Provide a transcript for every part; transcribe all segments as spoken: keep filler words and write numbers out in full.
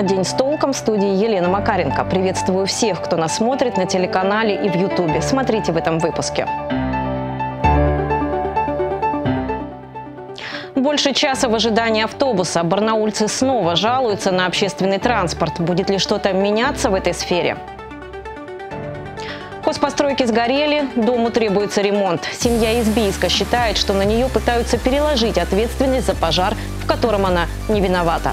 программа «День с толком», в студии Елена Макаренко. Приветствую всех, кто нас смотрит на телеканале и в Ютубе. Смотрите в этом выпуске. Больше часа в ожидании автобуса. Барнаульцы снова жалуются на общественный транспорт. Будет ли что-то меняться в этой сфере? Хозпостройки сгорели, дому требуется ремонт. Семья из Бийска считает, что на нее пытаются переложить ответственность за пожар, в котором она не виновата.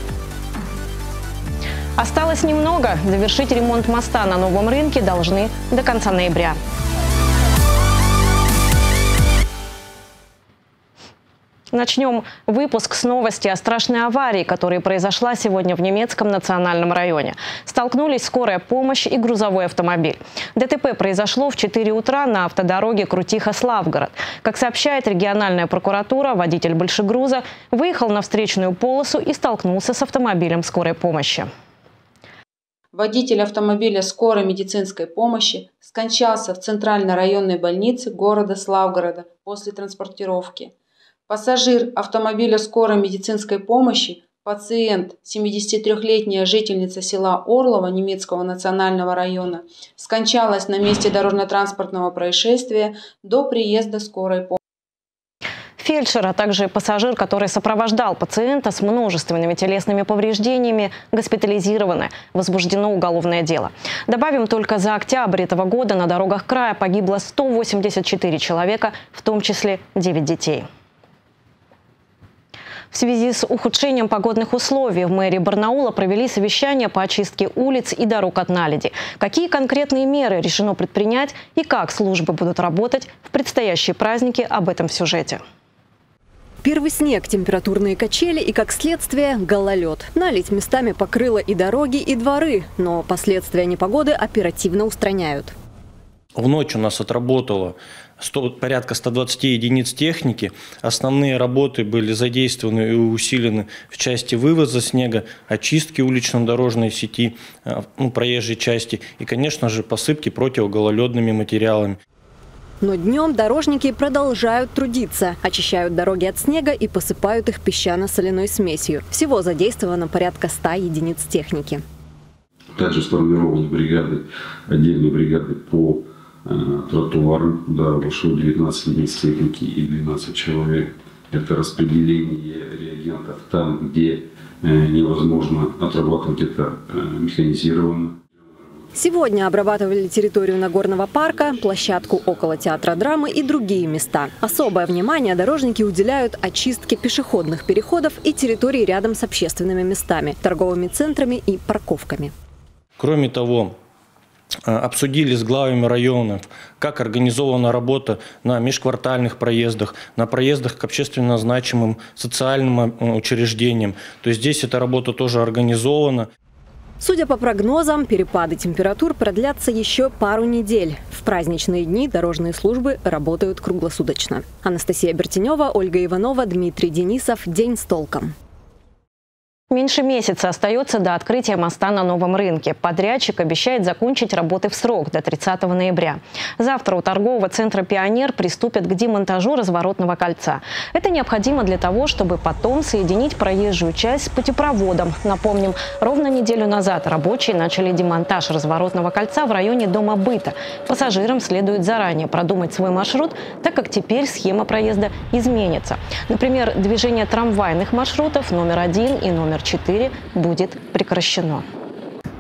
Осталось немного. Завершить ремонт моста на Новом рынке должны до конца ноября. Начнем выпуск с новости о страшной аварии, которая произошла сегодня в немецком национальном районе. Столкнулись скорая помощь и грузовой автомобиль. ДТП произошло в четыре утра на автодороге Крутиха-Славгород. Как сообщает региональная прокуратура, водитель большегруза выехал на встречную полосу и столкнулся с автомобилем скорой помощи. Водитель автомобиля скорой медицинской помощи скончался в центральной районной больнице города Славгорода после транспортировки. Пассажир автомобиля скорой медицинской помощи, пациент, семидесятитрёхлетняя жительница села Орлова немецкого национального района, скончалась на месте дорожно-транспортного происшествия до приезда скорой помощи. Фельдшер, а также пассажир, который сопровождал пациента с множественными телесными повреждениями, госпитализированы. Возбуждено уголовное дело. Добавим, только за октябрь этого года на дорогах края погибло сто восемьдесят четыре человека, в том числе девять детей. В связи с ухудшением погодных условий в мэрии Барнаула провели совещание по очистке улиц и дорог от наледи. Какие конкретные меры решено предпринять и как службы будут работать в предстоящие праздники, об этом в сюжете. Первый снег, температурные качели и, как следствие, гололед. Наледь местами покрыла и дороги, и дворы, но последствия непогоды оперативно устраняют. В ночь у нас отработало порядка ста двадцати единиц техники. Основные работы были задействованы и усилены в части вывоза снега, очистки улично-дорожной сети, ну, проезжей части и, конечно же, посыпки противогололедными материалами. Но днем дорожники продолжают трудиться, очищают дороги от снега и посыпают их песчано-соляной смесью. Всего задействовано порядка ста единиц техники. Также сформированы бригады, отдельные бригады по тротуаром, да, вышло девятнадцать единиц техники и двенадцать человек. Это распределение реагентов там, где невозможно отрабатывать это механизированно. Сегодня обрабатывали территорию Нагорного парка, площадку около театра драмы и другие места. Особое внимание дорожники уделяют очистке пешеходных переходов и территорий рядом с общественными местами, торговыми центрами и парковками. Кроме того, обсудили с главами районов, как организована работа на межквартальных проездах, на проездах к общественно значимым социальным учреждениям. То есть здесь эта работа тоже организована. Судя по прогнозам, перепады температур продлятся еще пару недель. В праздничные дни дорожные службы работают круглосуточно. Анастасия Бертенева, Ольга Иванова, Дмитрий Денисов. День с толком. Меньше месяца остается до открытия моста на Новом рынке. Подрядчик обещает закончить работы в срок до тридцатого ноября. Завтра у торгового центра «Пионер» приступят к демонтажу разворотного кольца. Это необходимо для того, чтобы потом соединить проезжую часть с путепроводом. Напомним, ровно неделю назад рабочие начали демонтаж разворотного кольца в районе Дома быта. Пассажирам следует заранее продумать свой маршрут, так как теперь схема проезда изменится. Например, движение трамвайных маршрутов номер один и номер четыре будет прекращено.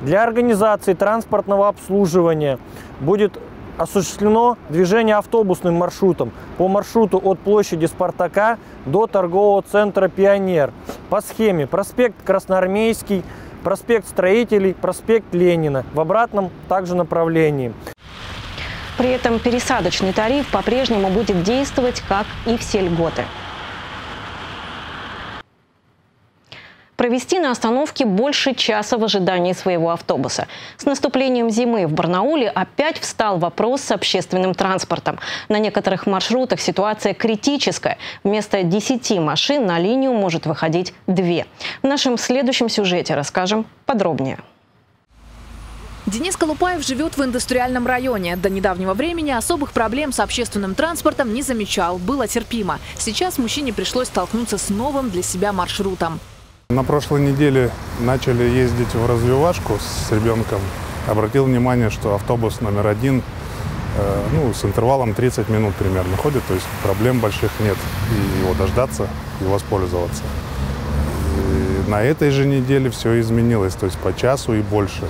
Для организации транспортного обслуживания будет осуществлено движение автобусным маршрутом по маршруту от площади Спартака до торгового центра «Пионер» по схеме проспект Красноармейский, проспект Строителей, проспект Ленина в обратном также направлении. При этом пересадочный тариф по-прежнему будет действовать, как и все льготы. Провести на остановке больше часа в ожидании своего автобуса. С наступлением зимы в Барнауле опять встал вопрос с общественным транспортом. На некоторых маршрутах ситуация критическая. Вместо десяти машин на линию может выходить две. В нашем следующем сюжете расскажем подробнее. Денис Колупаев живет в индустриальном районе. До недавнего времени особых проблем с общественным транспортом не замечал, было терпимо. Сейчас мужчине пришлось столкнуться с новым для себя маршрутом. На прошлой неделе начали ездить в развивашку с ребенком. Обратил внимание, что автобус номер один э, ну, с интервалом тридцать минут примерно ходит, то есть проблем больших нет. И его дождаться, и воспользоваться. И на этой же неделе все изменилось, то есть по часу и больше.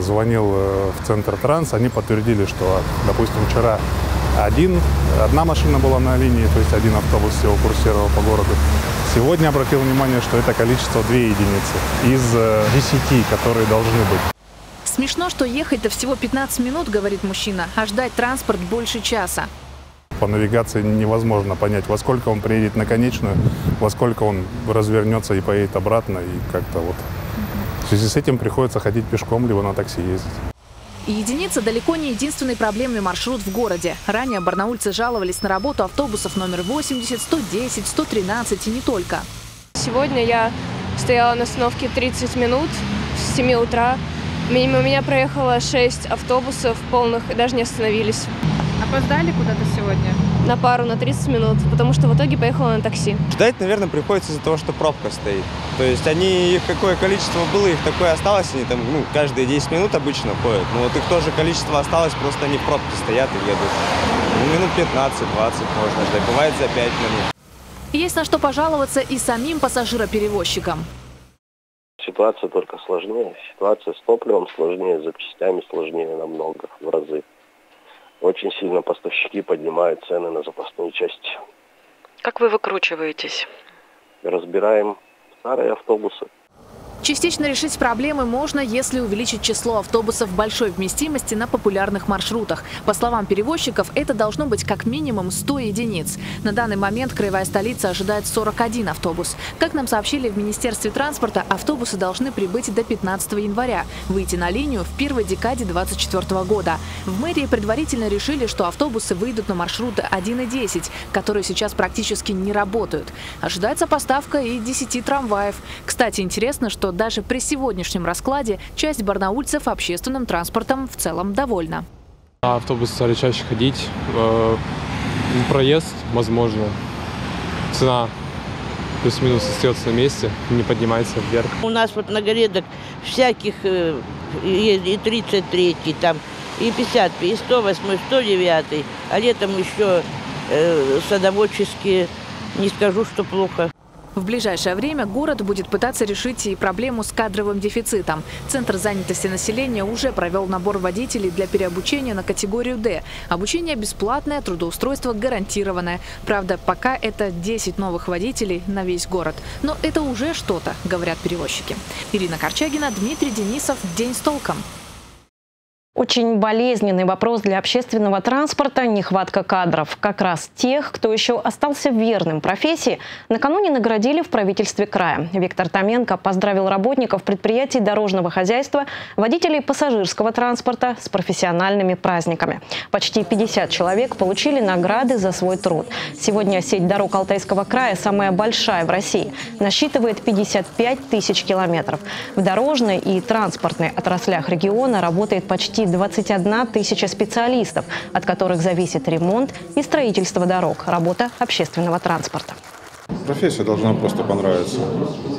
Звонил в центр транс, они подтвердили, что, допустим, вчера один, одна машина была на линии, то есть один автобус всего курсировал по городу. Сегодня обратил внимание, что это количество две единицы из десяти, которые должны быть. Смешно, что ехать-то всего пятнадцать минут, говорит мужчина, а ждать транспорт больше часа. По навигации невозможно понять, во сколько он приедет на конечную, во сколько он развернется и поедет обратно, и как-то вот. В связи с этим приходится ходить пешком, либо на такси ездить. Единица далеко не единственный проблемный маршрут в городе. Ранее барнаульцы жаловались на работу автобусов номер восемьдесят, сто десять, сто тринадцать и не только. Сегодня я стояла на остановке тридцать минут с семи утра. Мимо меня проехало шесть автобусов полных и даже не остановились. Опоздали куда-то сегодня? На пару, на тридцать минут, потому что в итоге поехала на такси. Ждать, наверное, приходится из-за того, что пробка стоит. То есть они, их какое количество было, их такое осталось, они там, ну, каждые десять минут обычно ходят, но вот их тоже количество осталось, просто они в пробке стоят и едут. Ну, минут пятнадцать-двадцать можно ждать, бывает за пять минут. Есть на что пожаловаться и самим пассажироперевозчикам. Ситуация только сложнее, ситуация с топливом сложнее, с запчастями сложнее намного, в разы. Очень сильно поставщики поднимают цены на запасные части. Как вы выкручиваетесь? Разбираем старые автобусы. Частично решить проблемы можно, если увеличить число автобусов большой вместимости на популярных маршрутах. По словам перевозчиков, это должно быть как минимум сто единиц. На данный момент краевая столица ожидает сорок один автобус. Как нам сообщили в Министерстве транспорта, автобусы должны прибыть до пятнадцатого января, выйти на линию в первой декаде две тысячи двадцать четвёртого года. В мэрии предварительно решили, что автобусы выйдут на маршруты один и десять, которые сейчас практически не работают. Ожидается поставка и десяти трамваев. Кстати, интересно, что даже при сегодняшнем раскладе часть барнаульцев общественным транспортом в целом довольна. Автобусы стали чаще ходить, проезд, возможно, цена плюс-минус остается на месте, не поднимается вверх. У нас вот на горедок всяких и тридцать третий, там, и пятьдесят, и сто восьмой, и сто девятый, а летом еще садоводческие, не скажу, что плохо. В ближайшее время город будет пытаться решить и проблему с кадровым дефицитом. Центр занятости населения уже провел набор водителей для переобучения на категорию «Д». Обучение бесплатное, трудоустройство гарантированное. Правда, пока это десять новых водителей на весь город. Но это уже что-то, говорят перевозчики. Ирина Корчагина, Дмитрий Денисов. День с толком. Очень болезненный вопрос для общественного транспорта – нехватка кадров. Как раз тех, кто еще остался верным профессии, накануне наградили в правительстве края. Виктор Томенко поздравил работников предприятий дорожного хозяйства, водителей пассажирского транспорта с профессиональными праздниками. Почти пятьдесят человек получили награды за свой труд. Сегодня сеть дорог Алтайского края самая большая в России. Насчитывает пятьдесят пять тысяч километров. В дорожной и транспортной отраслях региона работает почти двадцать одна тысяча специалистов, от которых зависит ремонт и строительство дорог, работа общественного транспорта. Профессия должна просто понравиться.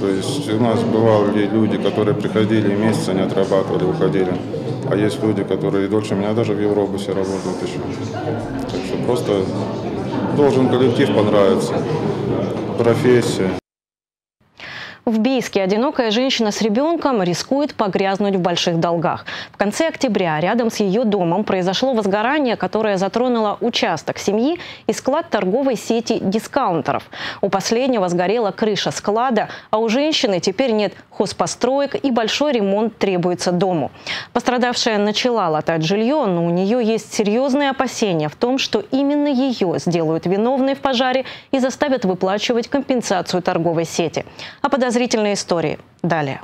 То есть у нас бывали люди, которые приходили и месяца не отрабатывали, уходили. А есть люди, которые дольше меня даже в Европе все работают еще. Так что просто должен коллектив понравиться, профессия. В Бийске одинокая женщина с ребенком рискует погрязнуть в больших долгах. В конце октября рядом с ее домом произошло возгорание, которое затронуло участок семьи и склад торговой сети дискаунтеров. У последнего сгорела крыша склада, а у женщины теперь нет хозпостроек и большой ремонт требуется дому. Пострадавшая начала латать жилье, но у нее есть серьезные опасения в том, что именно ее сделают виновной в пожаре и заставят выплачивать компенсацию торговой сети. А подозреваемая зрительные истории. Далее.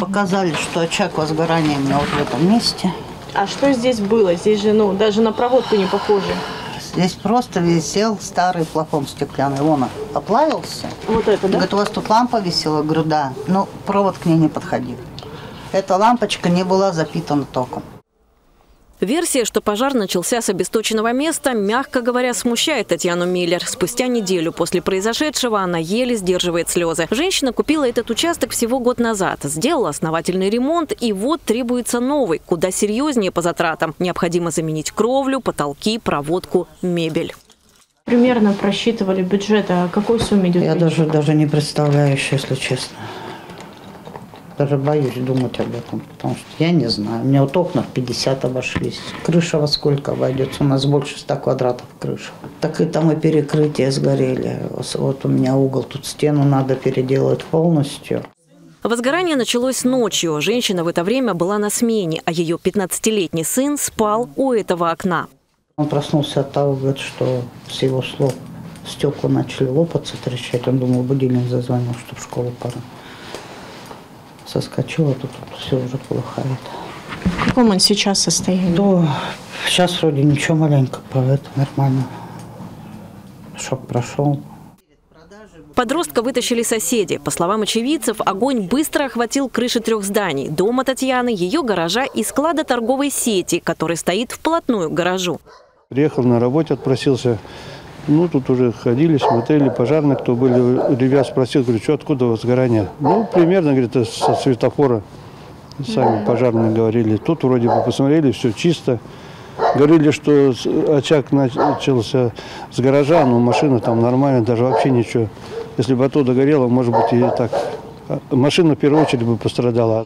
Показали, что очаг возгорания у меня вот в этом месте. А что здесь было? Здесь же, ну, даже на проводку не похоже. Здесь просто висел старый плафон стеклянный. Он оплавился. Вот это, да? Говорит, у вас тут лампа висела? Говорю, да. Но провод к ней не подходил. Эта лампочка не была запитана током. Версия, что пожар начался с обесточенного места, мягко говоря, смущает Татьяну Миллер. Спустя неделю после произошедшего она еле сдерживает слезы. Женщина купила этот участок всего год назад, сделала основательный ремонт, и вот требуется новый, куда серьезнее по затратам. Необходимо заменить кровлю, потолки, проводку, мебель. Примерно просчитывали бюджет, а какой сумме идет? Я даже, даже не представляю еще, если честно. Даже боюсь думать об этом, потому что я не знаю. У меня вот окна в пятьдесят обошлись. Крыша во сколько обойдется? У нас больше ста квадратов крыша. Так и там и перекрытия сгорели. Вот у меня угол, тут стену надо переделать полностью. Возгорание началось ночью. Женщина в это время была на смене, а ее пятнадцатилетний сын спал у этого окна. Он проснулся от того, говорит, что с его слов стекла начали лопаться, трещать. Он думал, будильник зазвонил, что в школу пора. Соскочил, а тут, тут все уже полыхает. В каком он сейчас состоянии? Да, сейчас вроде ничего, маленько, поэтому нормально. Шок прошел. Подростка вытащили соседи. По словам очевидцев, огонь быстро охватил крыши трех зданий – дома Татьяны, ее гаража и склада торговой сети, который стоит вплотную к гаражу. Приехал на работе, отпросился. Ну, тут уже ходили, смотрели, пожарные, кто были. Ребят спросил, говорю, что, откуда возгорание? Ну, примерно, говорит, со светофора. Сами пожарные говорили. Тут вроде бы посмотрели, все чисто. Говорили, что очаг начался с гаража, но машина там нормально, даже вообще ничего. Если бы оттуда горело, может быть, и так. Машина в первую очередь бы пострадала.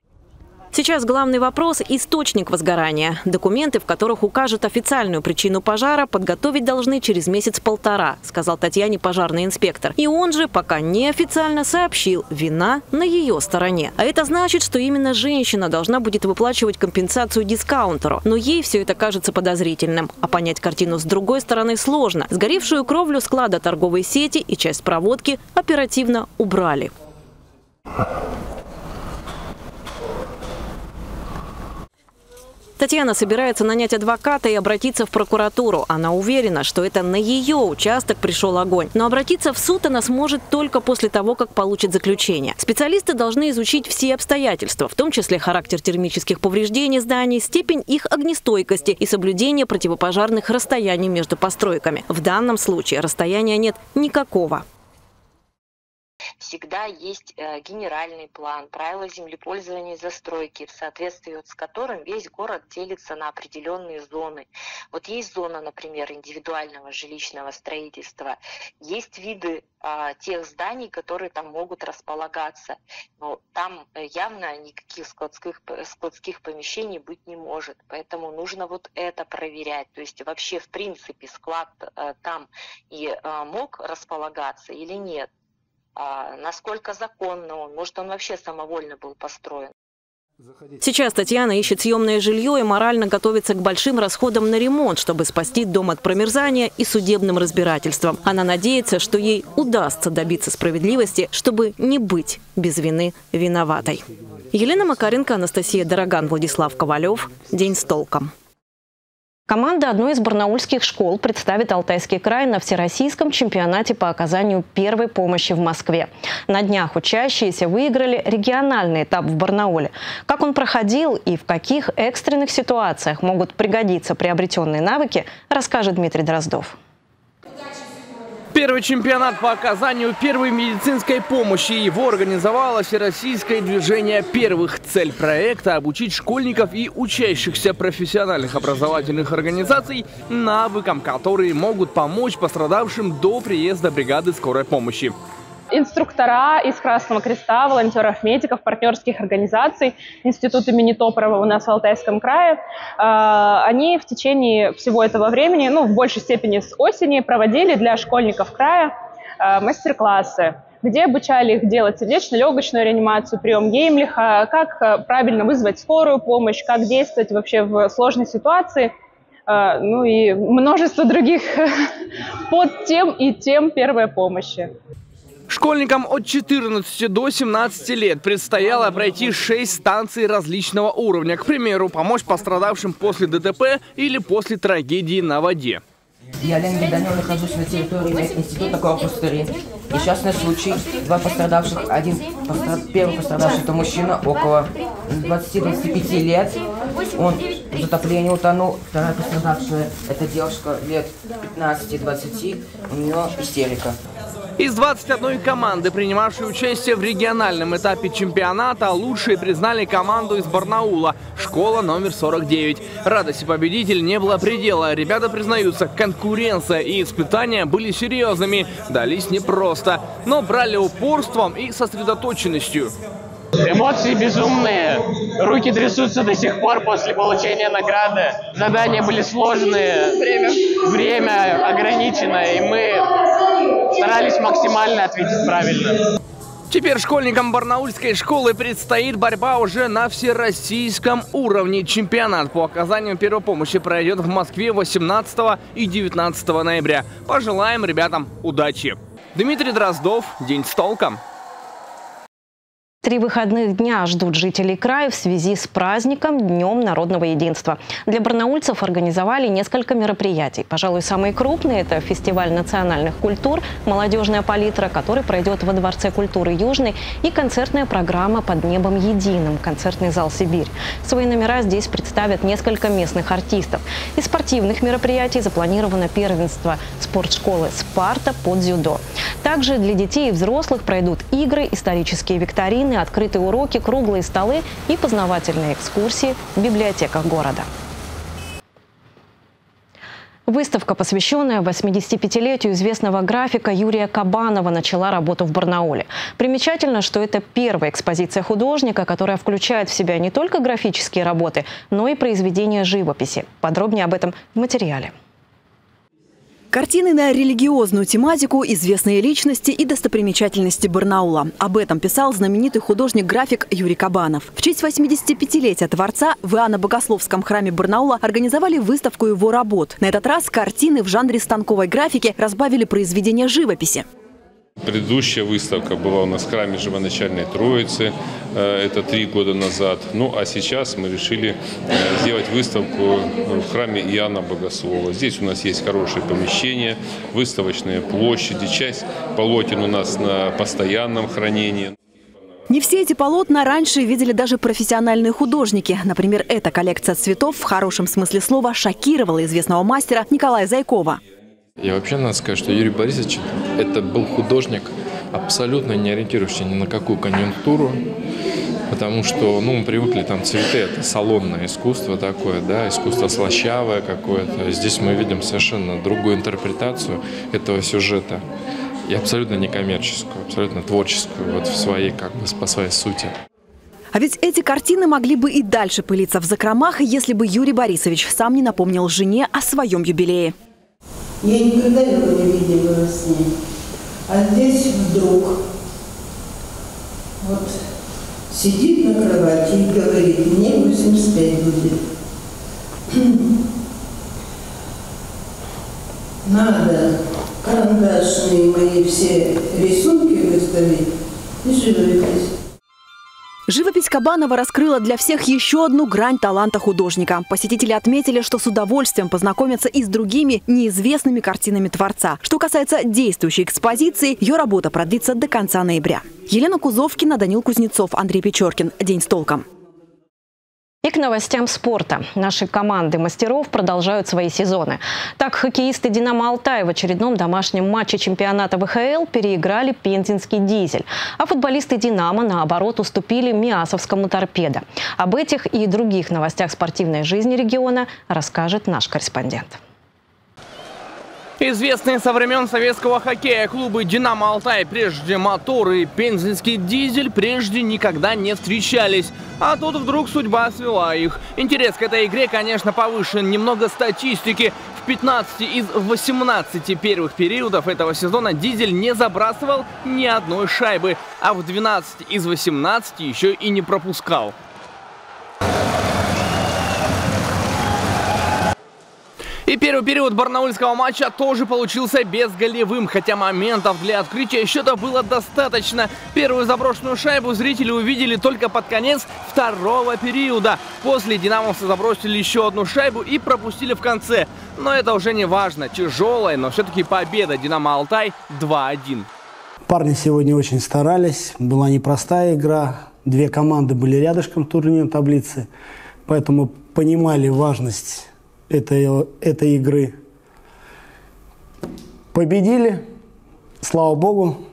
Сейчас главный вопрос – источник возгорания. Документы, в которых укажут официальную причину пожара, подготовить должны через месяц-полтора, сказал Татьяне пожарный инспектор. И он же пока неофициально сообщил – вина на ее стороне. А это значит, что именно женщина должна будет выплачивать компенсацию дискаунтеру. Но ей все это кажется подозрительным. А понять картину с другой стороны сложно. Сгоревшую кровлю склада торговой сети и часть проводки оперативно убрали. Татьяна собирается нанять адвоката и обратиться в прокуратуру. Она уверена, что это на ее участок пришел огонь. Но обратиться в суд она сможет только после того, как получит заключение. Специалисты должны изучить все обстоятельства, в том числе характер термических повреждений зданий, степень их огнестойкости и соблюдение противопожарных расстояний между постройками. В данном случае расстояния нет никакого. Всегда есть генеральный план, правила землепользования и застройки, в соответствии с которым весь город делится на определенные зоны. Вот есть зона, например, индивидуального жилищного строительства, есть виды а, тех зданий, которые там могут располагаться. Но там явно никаких складских, складских помещений быть не может, поэтому нужно вот это проверять. То есть вообще, в принципе, склад а, там и а, мог располагаться или нет. Насколько законно он, может, он вообще самовольно был построен. Сейчас Татьяна ищет съемное жилье и морально готовится к большим расходам на ремонт, чтобы спасти дом от промерзания и судебным разбирательством. Она надеется, что ей удастся добиться справедливости, чтобы не быть без вины виноватой. Елена Макаренко, Анастасия Дороган, Владислав Ковалев. День с толком. Команда одной из барнаульских школ представит Алтайский край на всероссийском чемпионате по оказанию первой помощи в Москве. На днях учащиеся выиграли региональный этап в Барнауле. Как он проходил и в каких экстренных ситуациях могут пригодиться приобретенные навыки, расскажет Дмитрий Дроздов. Первый чемпионат по оказанию первой медицинской помощи. Его организовало Всероссийское движение первых. Цель проекта – обучить школьников и учащихся профессиональных образовательных организаций навыкам, которые могут помочь пострадавшим до приезда бригады скорой помощи. Инструктора из Красного Креста, волонтеров, медиков, партнерских организаций, институт имени Топорова у нас в Алтайском крае, они в течение всего этого времени, ну, в большей степени с осени, проводили для школьников края мастер-классы, где обучали их делать сердечно-легочную реанимацию, прием Геймлиха, как правильно вызвать скорую помощь, как действовать вообще в сложной ситуации. Ну и множество других под тем и тем первой помощи. Школьникам от четырнадцати до семнадцати лет предстояло пройти шесть станций различного уровня. К примеру, помочь пострадавшим после ДТП или после трагедии на воде. Я, Леонид Данилов, нахожусь на территории института корпус три. И сейчас на случай два пострадавших. Один постра... Первый пострадавший – это мужчина около двадцати-двадцати пяти лет. Он В затоплении утонул. Вторая пострадавшая, это девушка лет пятнадцати-двадцати, у нее истерика. Из двадцати одной команды, принимавшей участие в региональном этапе чемпионата, лучшие признали команду из Барнаула, школа номер сорок девять. Радости победителей не было предела. Ребята признаются, конкуренция и испытания были серьезными, дались непросто, но брали упорством и сосредоточенностью. Эмоции безумные, руки трясутся до сих пор после получения награды. Задания были сложные, время, время ограничено, и мы старались максимально ответить правильно. Теперь школьникам барнаульской школы предстоит борьба уже на всероссийском уровне. Чемпионат по оказанию первой помощи пройдет в Москве восемнадцатого и девятнадцатого ноября. Пожелаем ребятам удачи. Дмитрий Дроздов, «День с толком». Три выходных дня ждут жителей края в связи с праздником Днем народного единства. Для барнаульцев организовали несколько мероприятий. Пожалуй, самые крупные – это фестиваль национальных культур, молодежная палитра, который пройдет во Дворце культуры Южной, и концертная программа «Под небом единым», концертный зал «Сибирь». Свои номера здесь представят несколько местных артистов. Из спортивных мероприятий запланировано первенство спортшколы «Спарта» по дзюдо. Также для детей и взрослых пройдут игры, исторические викторины, открытые уроки, круглые столы и познавательные экскурсии в библиотеках города. Выставка, посвященная восьмидесятипятилетию известного графика Юрия Кабанова, начала работу в Барнауле. Примечательно, что это первая экспозиция художника, которая включает в себя не только графические работы, но и произведения живописи. Подробнее об этом в материале. Картины на религиозную тематику, известные личности и достопримечательности Барнаула. Об этом писал знаменитый художник-график Юрий Кабанов. В честь восьмидесятипятилетия Творца в Иоанно-Богословском храме Барнаула организовали выставку его работ. На этот раз картины в жанре станковой графики разбавили произведения живописи. Предыдущая выставка была у нас в храме Живоначальной Троицы, это три года назад. Ну а сейчас мы решили сделать выставку в храме Иоанна Богослова. Здесь у нас есть хорошие помещения, выставочные площади, часть полотен у нас на постоянном хранении. Не все эти полотна раньше видели даже профессиональные художники. Например, эта коллекция цветов в хорошем смысле слова шокировала известного мастера Николая Зайкова. Я вообще надо сказать, что Юрий Борисович это был художник, абсолютно не ориентирующий ни на какую конъюнктуру, потому что, ну, мы привыкли, там цветы – это салонное искусство такое, да, искусство слащавое какое-то. Здесь мы видим совершенно другую интерпретацию этого сюжета, и абсолютно некоммерческую, абсолютно творческую, вот в своей, как бы, по своей сути. А ведь эти картины могли бы и дальше пылиться в закромах, если бы Юрий Борисович сам не напомнил жене о своем юбилее. Я никогда его не видела во сне. А здесь вдруг вот сидит на кровати и говорит, мне восемьдесят пять будет. Надо карандашные мои все рисунки выставить и живопись. Живопись Кабанова раскрыла для всех еще одну грань таланта художника. Посетители отметили, что с удовольствием познакомятся и с другими неизвестными картинами Творца. Что касается действующей экспозиции, ее работа продлится до конца ноября. Елена Кузовкина, Данил Кузнецов, Андрей Печоркин. День с толком. И к новостям спорта. Наши команды мастеров продолжают свои сезоны. Так, хоккеисты «Динамо Алтай» в очередном домашнем матче чемпионата ВХЛ переиграли пензенский «Дизель». А футболисты «Динамо», наоборот, уступили миассовскому «Торпедо». Об этих и других новостях спортивной жизни региона расскажет наш корреспондент. Известные со времен советского хоккея клубы «Динамо Алтай», прежде «Мотор», и пензенский «Дизель» прежде никогда не встречались. А тут вдруг судьба свела их. Интерес к этой игре, конечно, повышен. Немного статистики. В пятнадцати из восемнадцати первых периодов этого сезона «Дизель» не забрасывал ни одной шайбы. А в двенадцати из восемнадцати еще и не пропускал. И первый период барнаульского матча тоже получился безголевым, хотя моментов для открытия счета было достаточно. Первую заброшенную шайбу зрители увидели только под конец второго периода. После динамовцы забросили еще одну шайбу и пропустили в конце. Но это уже не важно. Тяжелая, но все-таки победа «Динамо Алтай» два один. Парни сегодня очень старались. Была непростая игра. Две команды были рядышком в турнирной таблице. Поэтому понимали важность этой, этой игры. Победили, слава богу.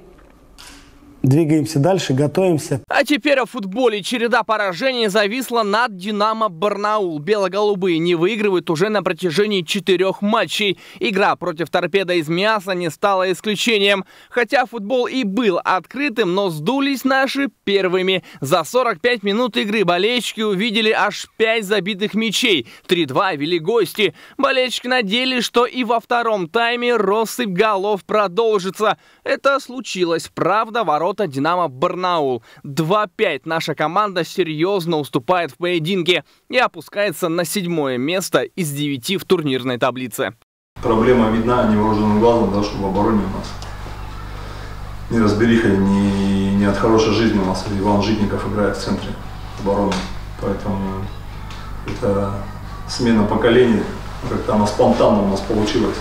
Двигаемся дальше, готовимся. А теперь о футболе. Череда поражений зависла над «Динамо» Барнаул. Бело-голубые не выигрывают уже на протяжении четырех матчей. Игра против «Торпедо» из Миасса не стала исключением. Хотя футбол и был открытым, но сдулись наши первыми. За сорок пять минут игры болельщики увидели аж пять забитых мячей. три-два вели гости. Болельщики надеялись, что и во втором тайме россыпь голов продолжится. Это случилось. Правда, ворота «Динамо» Барнаул. два-пять наша команда серьезно уступает в поединке и опускается на седьмое место из девяти в турнирной таблице. Проблема видна невооруженным глазом, да, что в обороне у нас неразбериха, не, не от хорошей жизни. У нас Иван Житников играет в центре обороны. Поэтому это смена поколений, как-то она спонтанно у нас получилась.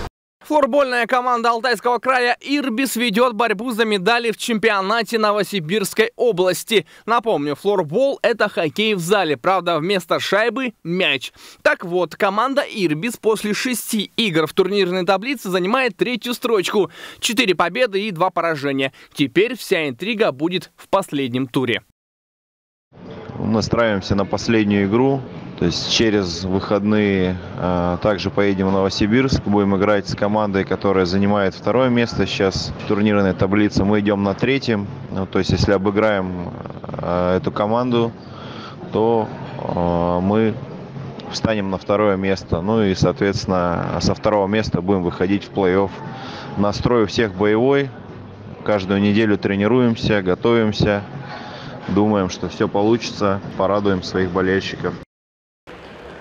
Флорбольная команда Алтайского края «Ирбис» ведет борьбу за медали в чемпионате Новосибирской области. Напомню, флорбол – это хоккей в зале, правда, вместо шайбы – мяч. Так вот, команда «Ирбис» после шести игр в турнирной таблице занимает третью строчку. Четыре победы и два поражения. Теперь вся интрига будет в последнем туре. Настраиваемся на последнюю игру. То есть через выходные а, также поедем в Новосибирск, будем играть с командой, которая занимает второе место сейчас в турнирной таблице. Мы идем на третьем, ну, то есть если обыграем а, эту команду, то а, мы встанем на второе место. Ну и, соответственно, со второго места будем выходить в плей-офф. Настрой у всех боевой, каждую неделю тренируемся, готовимся, думаем, что все получится, порадуем своих болельщиков.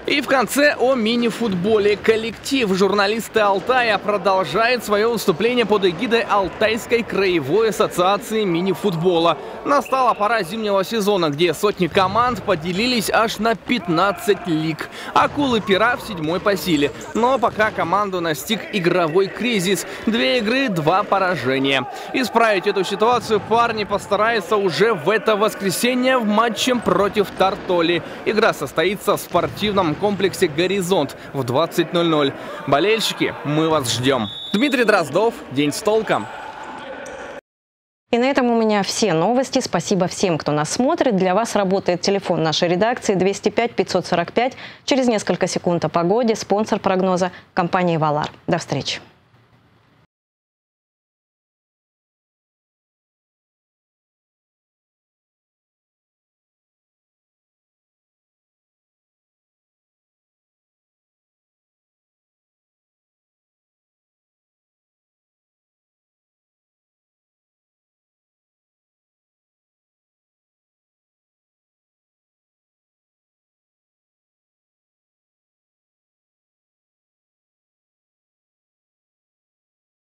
И в конце о мини-футболе. Коллектив «Журналисты Алтая» продолжает свое выступление под эгидой Алтайской краевой ассоциации мини-футбола. Настала пора зимнего сезона, где сотни команд поделились аж на пятнадцать лиг. Акулы-пера в седьмой по силе. Но пока команду настиг игровой кризис. Две игры, два поражения. Исправить эту ситуацию парни постараются уже в это воскресенье в матче против Тартоли. Игра состоится в спортивном комплексе «Горизонт» в двадцать ноль-ноль. Болельщики, мы вас ждем. Дмитрий Дроздов, «День с толком». И на этом у меня все новости. Спасибо всем, кто нас смотрит. Для вас работает телефон нашей редакции двести пять пятьсот сорок пять. Через несколько секунд о погоде. Спонсор прогноза – компания «Валар». До встречи.